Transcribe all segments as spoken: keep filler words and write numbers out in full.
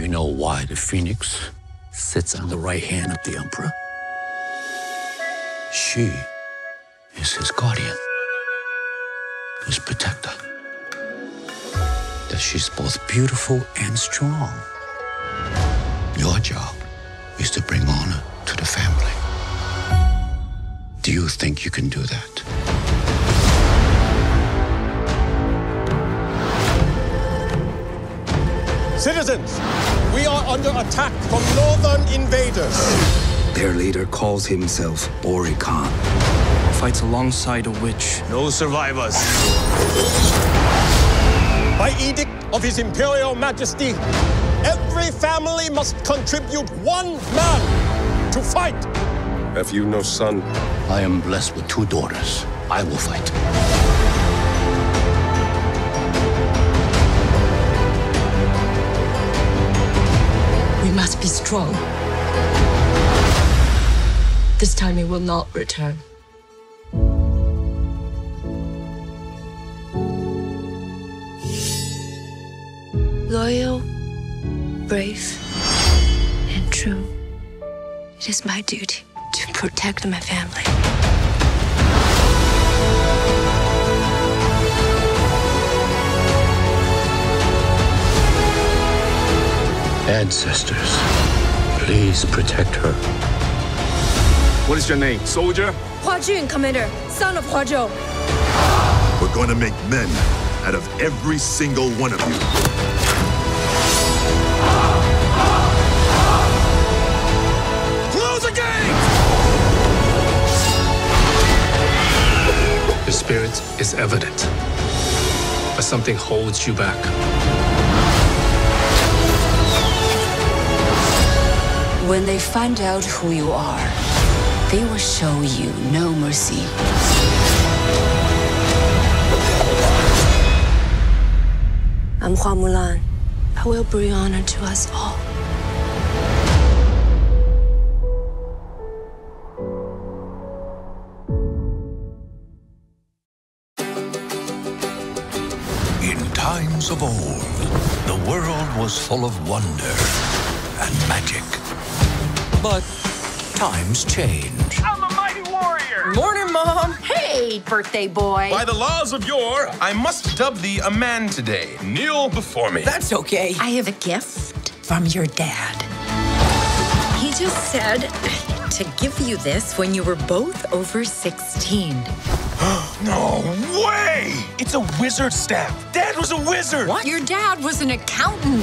you know why the phoenix sits on the right hand of the emperor? She is his guardian, his protector. That she's both beautiful and strong. Your job is to bring honor to the family. Do you think you can do that? Citizens, we are under attack from northern invaders. Their leader calls himself Bori Khan. Fights alongside a witch. No survivors. By edict of His Imperial Majesty, every family must contribute one man to fight. Have you no son? I am blessed with two daughters. I will fight. We must be strong. This time he will not return. Loyal, brave, and true. It is my duty to protect my family. Ancestors, please protect her. What is your name, soldier? Hua Jun, Commander, son of Hua Zhou. We're going to make men out of every single one of you. Your spirit is evident, but something holds you back. When they find out who you are, they will show you no mercy. I'm Hua Mulan. I will bring honor to us all. Of old, the world was full of wonder and magic. But times change. I'm a mighty warrior! Morning, Mom! Hey, birthday boy! By the laws of yore, I must dub thee a man today. Kneel before me. That's okay. I have a gift from your dad. He just said to give you this when you were both over sixteen. No way! It's a wizard staff. Dad was a wizard! What? Your dad was an accountant.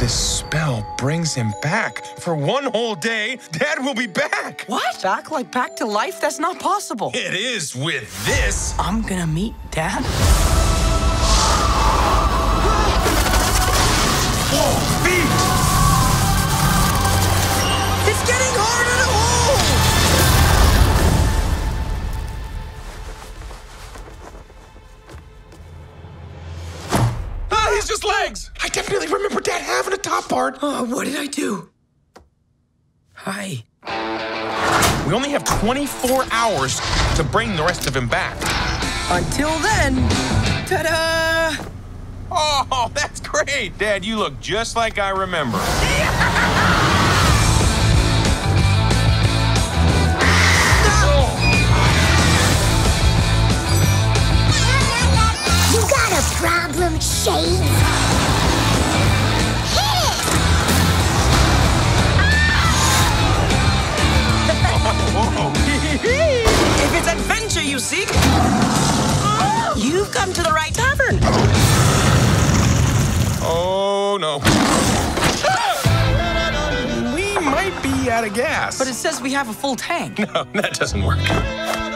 This spell brings him back. For one whole day, Dad will be back. What? Back like back to life? That's not possible. It is with this. I'm gonna meet Dad. Four feet! It's getting harder to hold! Just legs! I definitely remember Dad having a top part. Oh, what did I do? Hi. We only have twenty-four hours to bring the rest of him back. Until then, ta-da! Oh, that's great! Dad, you look just like I remember. Problem, Shade. Hit it! Ah! If it's adventure you seek, oh, you've come to the right tavern. Oh no! We might be out of gas. But it says we have a full tank. No, that doesn't work.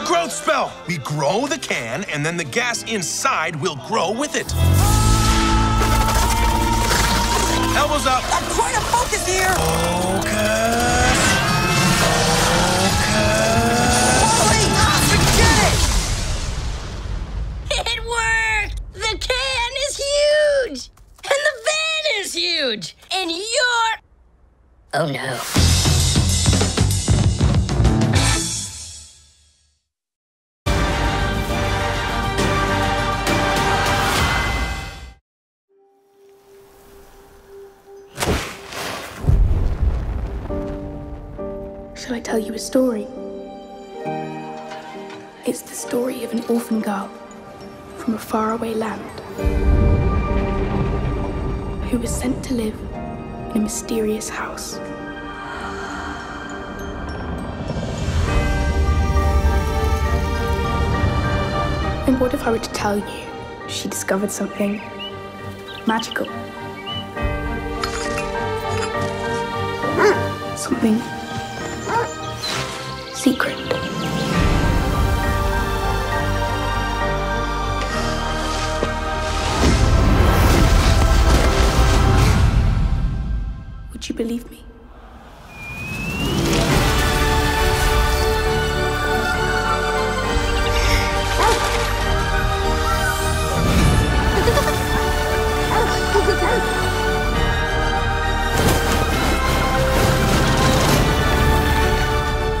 Growth spell! We grow the can, and then the gas inside will grow with it. Elbows up. I'm trying to focus here. Focus. Focus. Holy, ah, forget it! It worked! The can is huge! And the van is huge! And you're... Oh, no. Shall I tell you a story? It's the story of an orphan girl from a faraway land who was sent to live in a mysterious house. And what if I were to tell you she discovered something magical? Something secret. Would you believe me?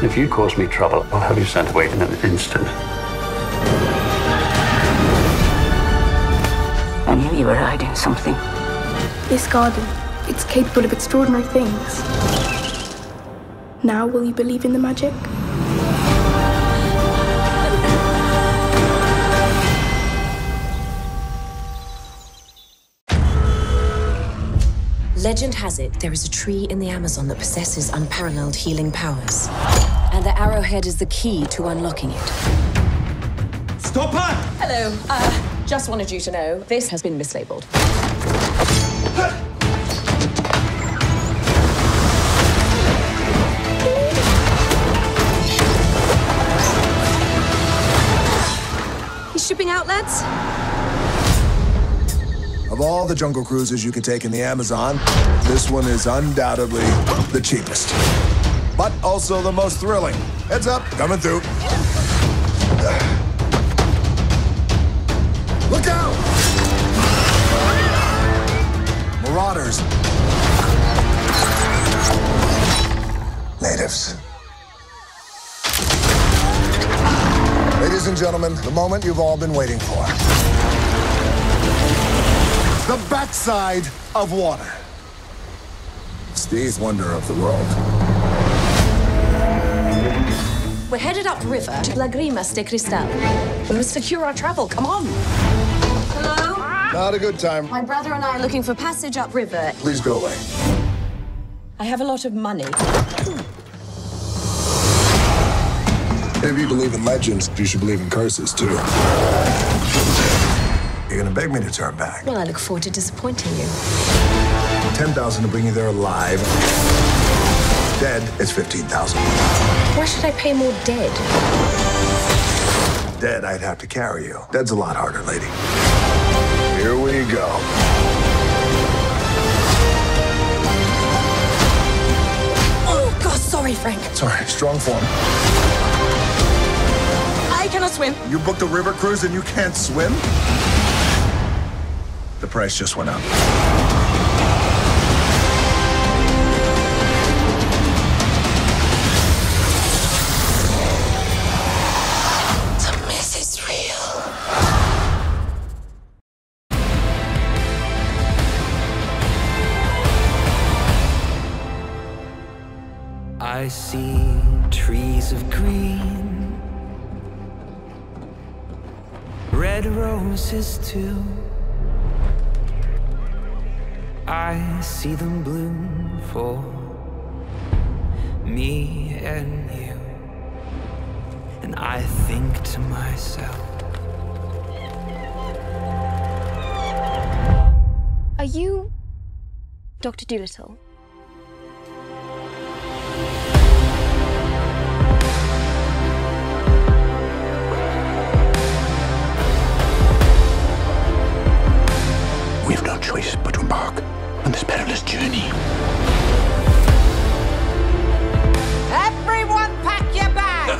If you cause me trouble, I'll have you sent away in an instant. I knew you were hiding something. This garden, it's capable of extraordinary things. Now, will you believe in the magic? Legend has it, there is a tree in the Amazon that possesses unparalleled healing powers. And the arrowhead is the key to unlocking it. Stop her! Hello. Uh, just wanted you to know, this has been mislabeled. These shipping outlets? Of all the jungle cruises you can take in the Amazon, this one is undoubtedly the cheapest, but also the most thrilling. Heads up, coming through. Look out! Marauders. Natives. Ladies and gentlemen, the moment you've all been waiting for. The backside of water. Steve's wonder of the world. We're headed upriver to Lagrimas de Cristal. We must secure our travel, come on. Hello? Not a good time. My brother and I are looking for passage upriver. Please go away. I have a lot of money. If you believe in legends, you should believe in curses too. You're gonna beg me to turn back. Well, I look forward to disappointing you. ten thousand to bring you there alive. Dead is fifteen thousand. Why should I pay more dead? Dead, I'd have to carry you. Dead's a lot harder, lady. Here we go. Oh, God, sorry, Frank. Sorry, strong form. I cannot swim. You booked a river cruise and you can't swim? The price just went up. The mess is real. I see trees of green, red roses too. I see them bloom for me and you, and I think to myself, are you Doctor Dolittle? We have no choice but to embark on this perilous journey. Everyone pack your bags!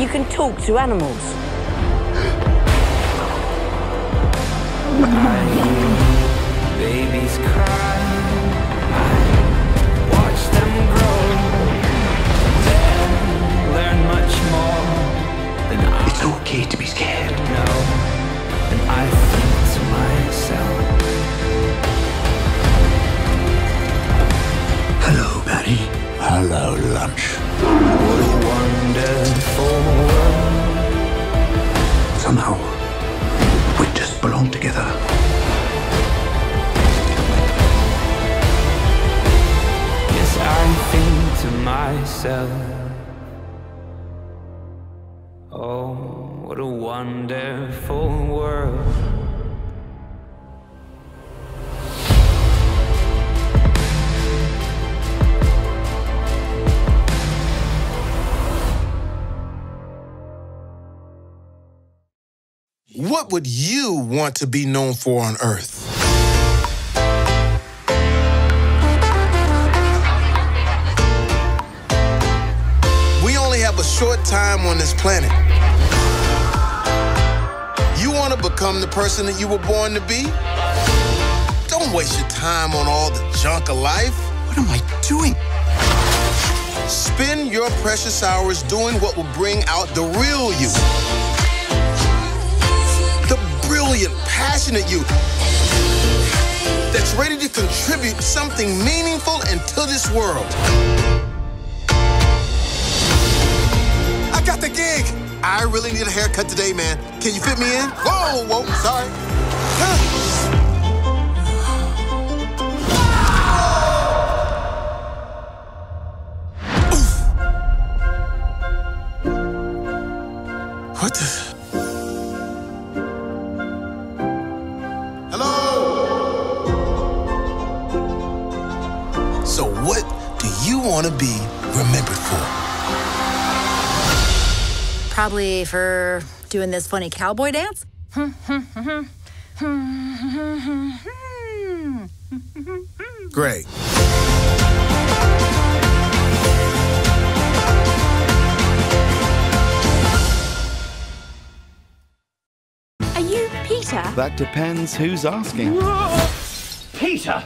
You can talk to animals. I, babies cry. I watch them grow. They'll learn much more than I. It's okay to be scared. No, and I think myself. Hello. tell. Oh, what a wonderful world. What would you want to be known for on Earth? We only have a short time on this planet. You want to become the person that you were born to be? Don't waste your time on all the junk of life. What am I doing? Spend your precious hours doing what will bring out the real you. Brilliant, passionate you that's ready to contribute something meaningful into this world. I got the gig. I really need a haircut today, man. Can you fit me in? Whoa, whoa, sorry. Huh. What the? Want to be remembered for? Probably for doing this funny cowboy dance. Great. Are you Peter? That depends who's asking. Peter!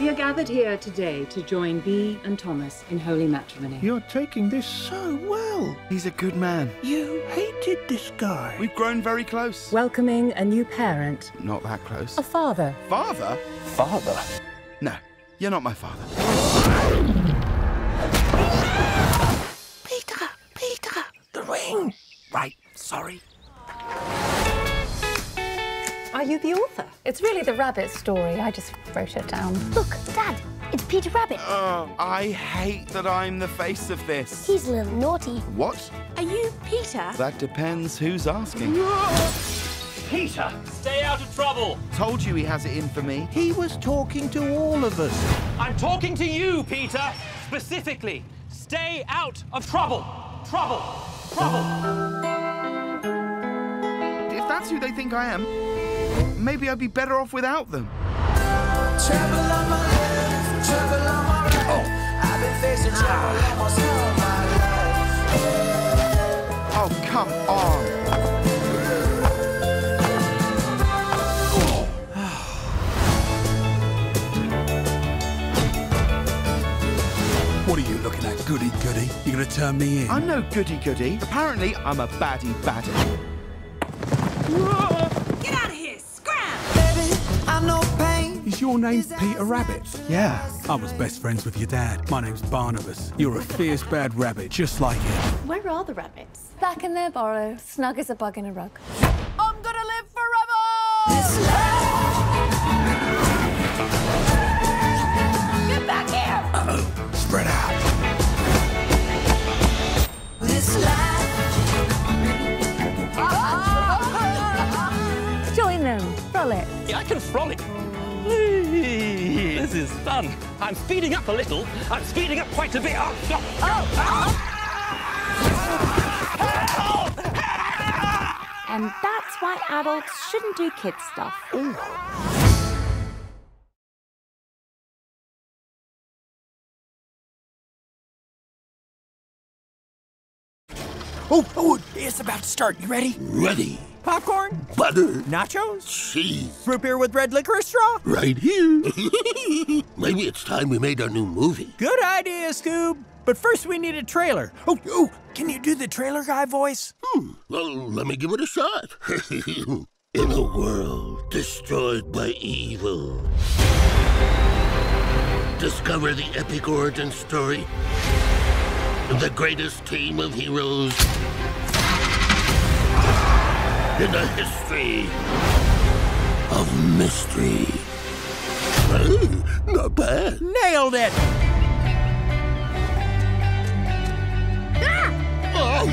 We are gathered here today to join Bea and Thomas in holy matrimony. You're taking this so well. He's a good man. You hated this guy. We've grown very close. Welcoming a new parent. Not that close. A father. Father? Father? No, you're not my father. Peter! Peter! The ring! Right, sorry. Are you the author? It's really the rabbit story. I just wrote it down. Look, Dad, it's Peter Rabbit. Oh, I hate that I'm the face of this. He's a little naughty. What? Are you Peter? That depends who's asking. Peter! Stay out of trouble. Told you he has it in for me. He was talking to all of us. I'm talking to you, Peter. Specifically, stay out of trouble. Trouble. Trouble. If that's who they think I am, maybe I'd be better off without them. Trouble on my left, trouble on my right. Oh. I've been facing trouble almost all my life. Oh, come on. What are you looking at, goody-goody? You're going to turn me in? I'm no goody-goody. Apparently, I'm a baddie-baddie. Whoa! Is your name Peter Rabbit? Yeah. I was best friends with your dad. My name's Barnabas. You're a fierce bad rabbit, just like him. Where are the rabbits? Back in their burrow, snug as a bug in a rug. I'm gonna live forever! Get back here! Uh-oh. Spread out. This life. Ah! Join them. Frolic. Yeah, I can frolic. This is fun. I'm speeding up a little. I'm speeding up quite a bit. Oh, oh, oh, oh. And that's why adults shouldn't do kid stuff. Ooh. Oh, oh, it's about to start. You ready? Ready. Popcorn? Butter. Nachos? Cheese. Root beer with red licorice straw? Right here. Maybe it's time we made our new movie. Good idea, Scoob. But first we need a trailer. Oh, oh, can you do the trailer guy voice? Hmm, well, let me give it a shot. In a world destroyed by evil, discover the epic origin story of the greatest team of heroes in the history of mystery. Oh, not bad. Nailed it! Ah! Oh!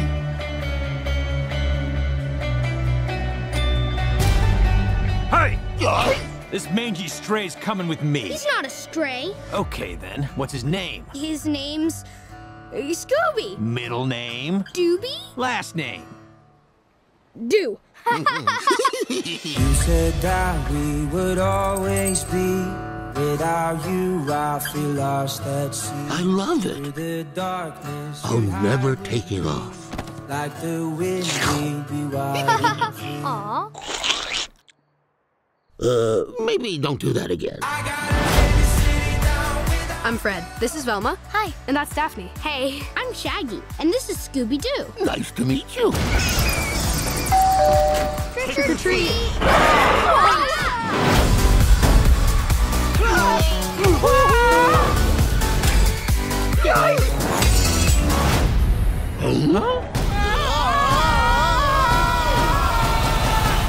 Hey! Oh. This mangy stray's coming with me. He's not a stray. Okay, then. What's his name? His name's... Scooby. Middle name? Doobie? Last name? Do. You said that we would always be. Without you, I feel lost at sea. I love it. The darkness, I'll never take it off. Like the wind will be wild. Aww. Uh, maybe don't do that again. I got I'm Fred. This is Velma. Hi. And that's Daphne. Hey. I'm Shaggy. And this is Scooby-Doo. Nice to meet you. Trick or treat!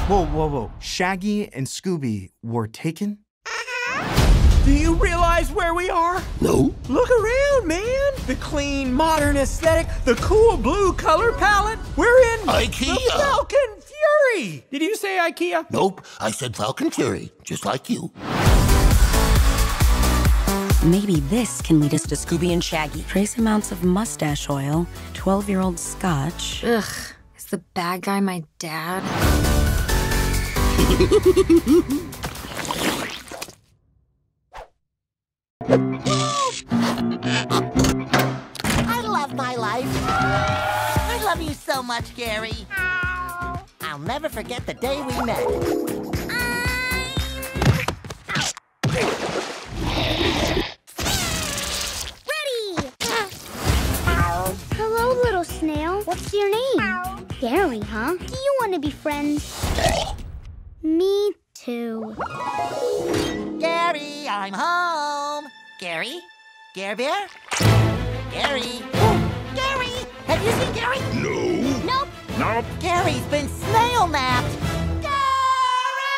Whoa, whoa, whoa. Shaggy and Scooby were taken? Do you realize where we are? No. Look around, man. The clean, modern aesthetic, the cool blue color palette. We're in IKEA. The Falcon Fury. Did you say IKEA? Nope. I said Falcon Fury, just like you. Maybe this can lead us to Scooby and Shaggy. Trace amounts of mustache oil, twelve-year-old scotch. Ugh. Is the bad guy my dad? I love my life. I love you so much, Gary. Ow. I'll never forget the day we met. I... Ready! Ow. Hello, little snail. What's your name? Ow. Gary, huh? Do you want to be friends? Me too. Gary, I'm home. Gary? Gare Bear? Gary? Oh, Gary! Have you seen Gary? No. Nope. Nope. Gary's been snail-napped. Gary!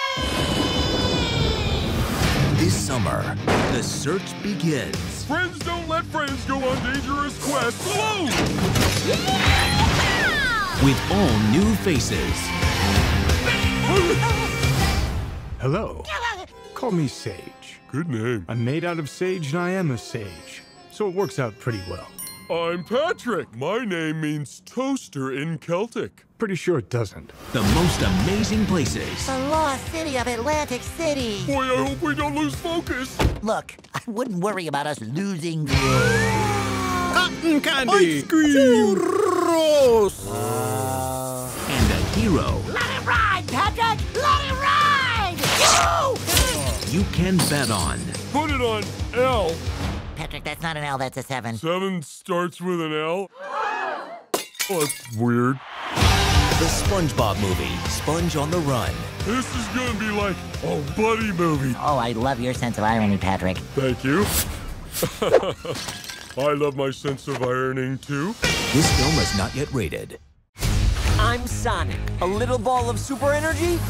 This summer, the search begins. Friends don't let friends go on dangerous quests alone! Yeah! With all new faces. Hello. Call me Sage. Good name. I'm made out of sage and I am a sage, so it works out pretty well. I'm Patrick. My name means toaster in Celtic. Pretty sure it doesn't. The most amazing places. The lost city of Atlantic City. Boy, I hope we don't lose focus. Look, I wouldn't worry about us losing. Cotton candy. Ice cream. Churros. Uh... And a hero. Let it ride, Patrick. Let it ride. You can bet on. Put it on L. Patrick, that's not an L, that's a seven. Seven starts with an L? Oh, that's weird. The SpongeBob Movie, Sponge on the Run. This is gonna be like a buddy movie. Oh, I love your sense of irony, Patrick. Thank you. I love my sense of ironing, too. This film is not yet rated. I'm Sonic, a little ball of super energy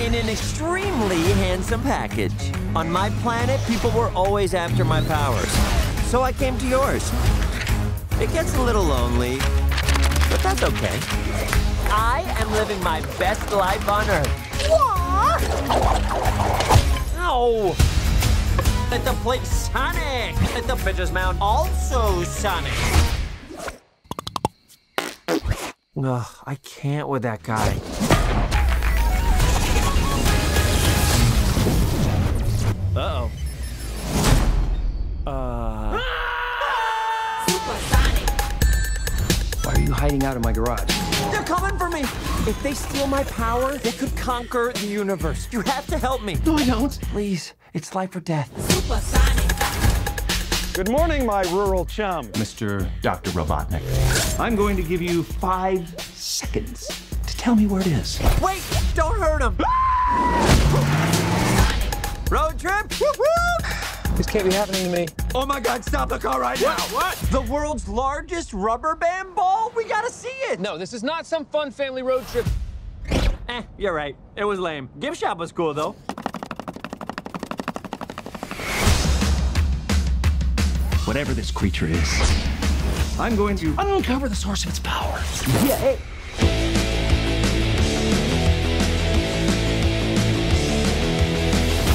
in an extremely handsome package. On my planet, people were always after my powers, so I came to yours. It gets a little lonely, but that's okay. I am living my best life on Earth. Ow! At the place Sonic! At the pitcher's mound, also Sonic! Ugh, I can't with that guy. Uh-oh. Uh... Ah! Supersonic! Why are you hiding out in my garage? They're coming for me! If they steal my power, they could conquer the universe. You have to help me. No, I don't. Please, it's life or death. Supersonic! Good morning, my rural chum. Mister Doctor Robotnik. I'm going to give you five seconds to tell me where it is. Wait! Don't hurt him! Ah! Road trip? Woo-woo! This can't be happening to me. Oh my God, stop the car right what? now. What? The world's largest rubber band ball? We gotta see it. No, this is not some fun family road trip. Eh, you're right. It was lame. Gift shop was cool, though. whatever this creature is. I'm going to uncover the source of its power. Yeah.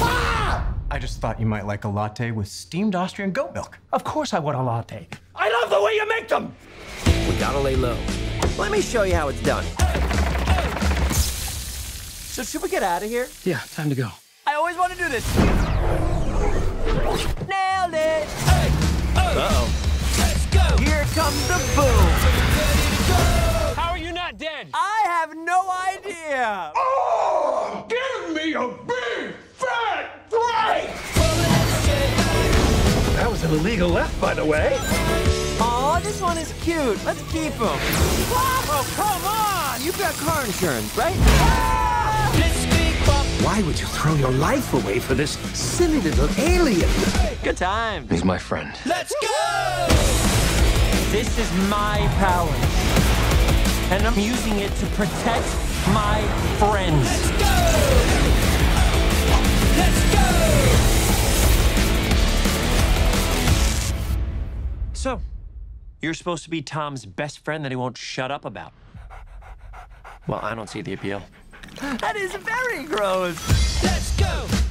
Ah! I just thought you might like a latte with steamed Austrian goat milk. Of course I want a latte. I love the way you make them! We gotta lay low. Let me show you how it's done. Hey, hey. So should we get out of here? Yeah, time to go. I always want to do this. Nailed it! Hey, hey. Uh-oh. Let's go! Here comes the boom! How are you not dead? I have no idea! Oh! Give me a big, fat break! That was an illegal left, by the way. Aw, this one is cute. Let's keep him. Oh, come on! You've got car insurance, right? Ah! Why would you throw your life away for this silly little alien? Good time. He's my friend. Let's go! This is my power. And I'm using it to protect my friends. Let's go! Let's go! So, you're supposed to be Tom's best friend that he won't shut up about. Well, I don't see the appeal. That is very gross. Let's go.